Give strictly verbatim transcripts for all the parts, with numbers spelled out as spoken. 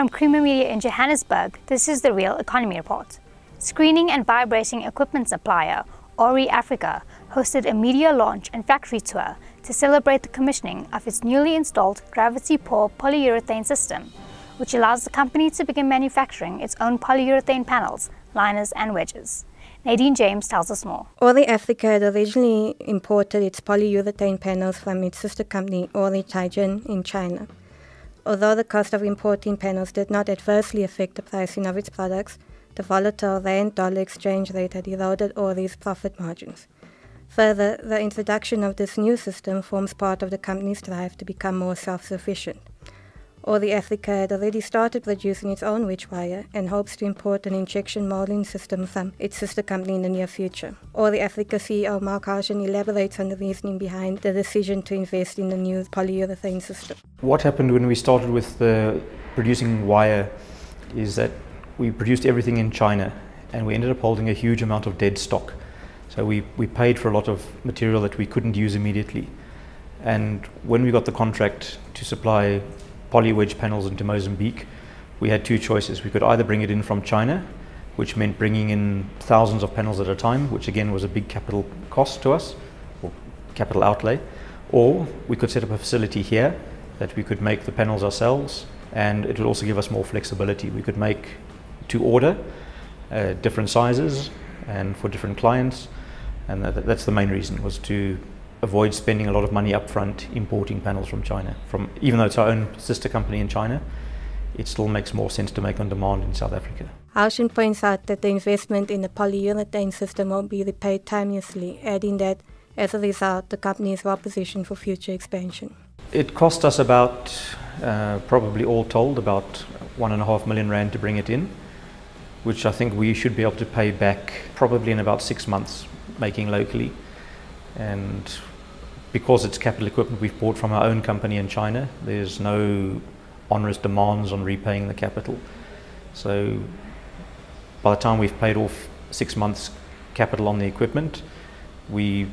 From Creamer Media in Johannesburg, this is the Real Economy Report. Screening and vibrating equipment supplier Aury Africa hosted a media launch and factory tour to celebrate the commissioning of its newly installed gravity-poor polyurethane system, which allows the company to begin manufacturing its own polyurethane panels, liners and wedges. Nadine James tells us more. Aury Africa had originally imported its polyurethane panels from its sister company, Aury Taijin, in China. Although the cost of importing panels did not adversely affect the pricing of its products, the volatile rand-dollar exchange rate had eroded Aury's profit margins. Further, the introduction of this new system forms part of the company's drive to become more self-sufficient. Aury Africa had already started producing its own witch wire and hopes to import an injection molding system from its sister company in the near future. Aury Africa C E O Mark Houchin elaborates on the reasoning behind the decision to invest in the new polyurethane system. What happened when we started with the producing wire is that we produced everything in China and we ended up holding a huge amount of dead stock. So we, we paid for a lot of material that we couldn't use immediately. And when we got the contract to supply poly-wedge panels into Mozambique, we had two choices. We could either bring it in from China, which meant bringing in thousands of panels at a time, which again was a big capital cost to us, or capital outlay, or we could set up a facility here that we could make the panels ourselves, and it would also give us more flexibility. We could make to order, uh, different sizes, and for different clients, and that, that's the main reason, was to avoid spending a lot of money up front importing panels from China. From, even though it's our own sister company in China, it still makes more sense to make on demand in South Africa. Houchin points out that the investment in the polyurethane system will be repaid timelessly, adding that, as a result, the company is well positioned for future expansion. It cost us about, uh, probably all told, about one and a half million rand to bring it in, which I think we should be able to pay back probably in about six months, making locally. And because it's capital equipment we've bought from our own company in China, there's no onerous demands on repaying the capital. So by the time we've paid off six months capital on the equipment, we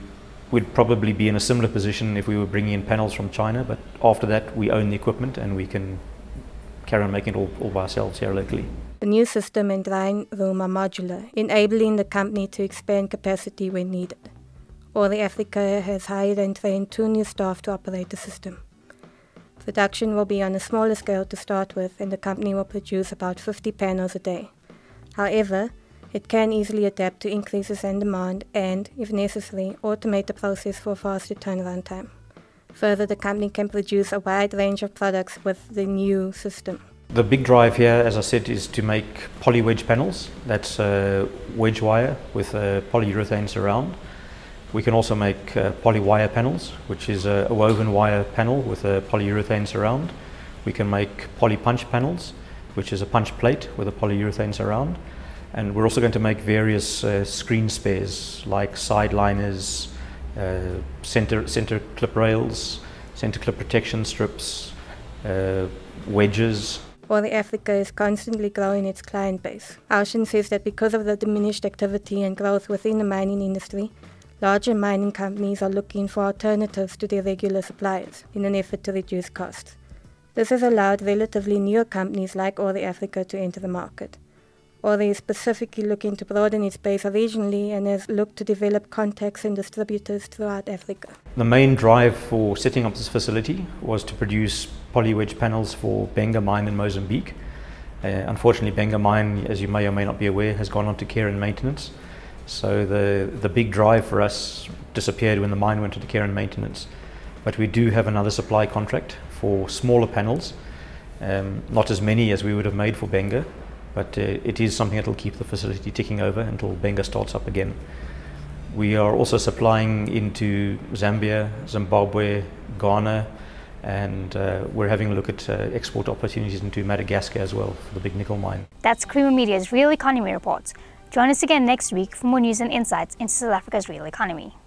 would probably be in a similar position if we were bringing in panels from China, but after that we own the equipment and we can carry on making it all, all by ourselves here locally. The new system and drying room are modular, enabling the company to expand capacity when needed. Aury Africa has hired and trained two new staff to operate the system. Production will be on a smaller scale to start with, and the company will produce about fifty panels a day. However, it can easily adapt to increases in demand and, if necessary, automate the process for a faster turnaround time. Further, the company can produce a wide range of products with the new system. The big drive here, as I said, is to make poly-wedge panels. That's uh, wedge wire with uh, polyurethane surround. We can also make uh, poly-wire panels, which is a woven wire panel with a polyurethane surround. We can make poly-punch panels, which is a punch plate with a polyurethane surround. And we're also going to make various uh, screen spares, like side liners, uh, center, center clip rails, center clip protection strips, uh, wedges. Aury Africa is constantly growing its client base. Houchin says that because of the diminished activity and growth within the mining industry, larger mining companies are looking for alternatives to their regular suppliers in an effort to reduce costs. This has allowed relatively newer companies like Aury Africa to enter the market. Aury is specifically looking to broaden its base regionally and has looked to develop contacts and distributors throughout Africa. The main drive for setting up this facility was to produce poly-wedge panels for Benga Mine in Mozambique. Uh, unfortunately, Benga Mine, as you may or may not be aware, has gone on to care and maintenance. So the, the big drive for us disappeared when the mine went into care and maintenance. But we do have another supply contract for smaller panels, um, not as many as we would have made for Benga, but uh, it is something that will keep the facility ticking over until Benga starts up again. We are also supplying into Zambia, Zimbabwe, Ghana, and uh, we're having a look at uh, export opportunities into Madagascar as well for the big nickel mine. That's Creamer Media's Real Economy Report. Join us again next week for more news and insights into South Africa's real economy.